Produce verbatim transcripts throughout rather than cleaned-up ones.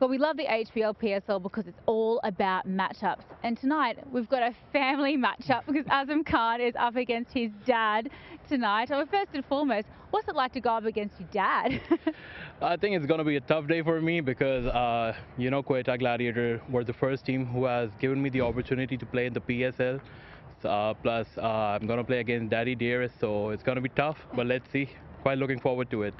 But we love the H B L P S L because it's all about matchups. And tonight we've got a family matchup because Azam Khan is up against his dad tonight. So first and foremost, what's it like to go up against your dad? I think it's going to be a tough day for me because, uh, you know, Quetta Gladiators were the first team who has given me the opportunity to play in the P S L. Uh, plus, uh, I'm going to play against Daddy Dearest, so it's going to be tough, but let's see. Quite looking forward to it.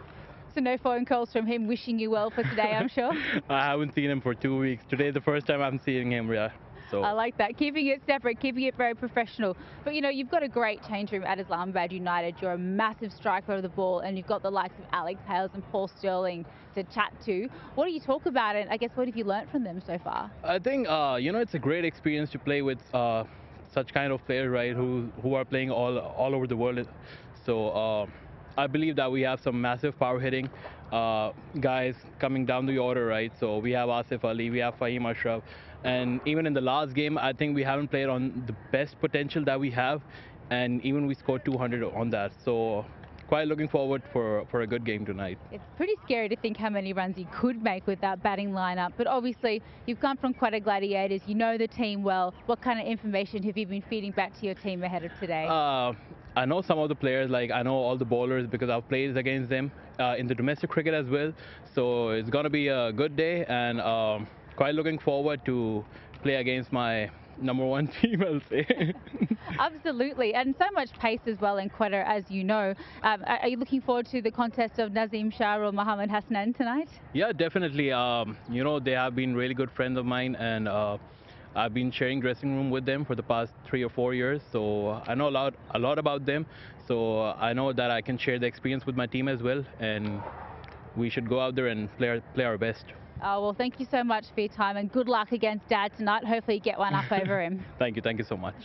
So no phone calls from him wishing you well for today, I'm sure? I haven't seen him for two weeks. Today's the first time I'm seeing him, yeah. So. I like that. Keeping it separate, keeping it very professional. But, you know, you've got a great change room at Islamabad United. You're a massive striker of the ball, and you've got the likes of Alex Hales and Paul Sterling to chat to. What do you talk about, and I guess what have you learnt from them so far? I think, uh, you know, it's a great experience to play with uh, such kind of players, right, who, who are playing all, all over the world. So uh, I believe that we have some massive power-hitting uh, guys coming down the order, right? So we have Asif Ali, we have Fahim Ashraf. And even in the last game, I think we haven't played on the best potential that we have, and even we scored two hundred on that. So quite looking forward for, for a good game tonight. It's pretty scary to think how many runs you could make with that batting lineup, but obviously you've come from Quetta Gladiators, you know the team well. What kind of information have you been feeding back to your team ahead of today? Uh, I know some of the players, like I know all the bowlers because I've played against them uh, in the domestic cricket as well. So it's going to be a good day, and um, quite looking forward to play against my number one team, I'll say. Absolutely, and so much pace as well in Quetta, as you know. Um, are you looking forward to the contest of Nazeem Shah or Mohamed Hassanen tonight? Yeah, definitely. Um, you know, they have been really good friends of mine, and uh, I've been sharing dressing room with them for the past three or four years. So I know a lot, a lot about them. So I know that I can share the experience with my team as well, and we should go out there and play our, play our best. Oh, well, thank you so much for your time, and good luck against Dad tonight. Hopefully you get one up over him. Thank you. Thank you so much.